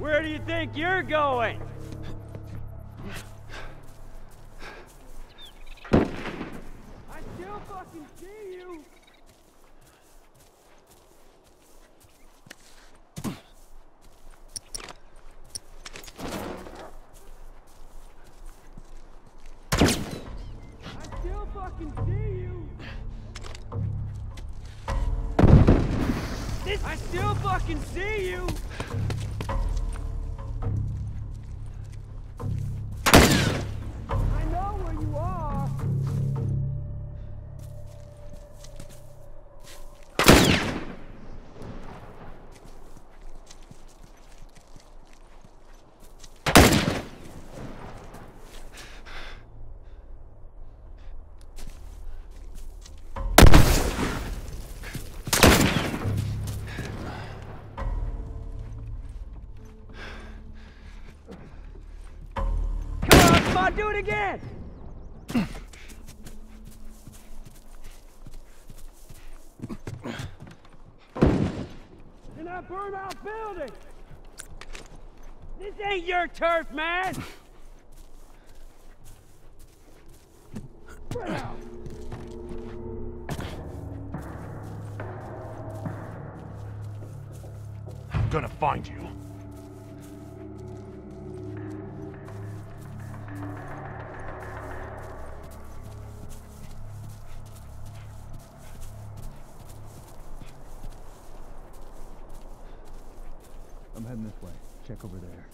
Where do you think you're going? I still fucking see you! I still fucking see you! I know where you are! Do it again! In that burnout building! This ain't your turf, man! Spread out! I'm gonna find you. I'm heading this way. Check over there.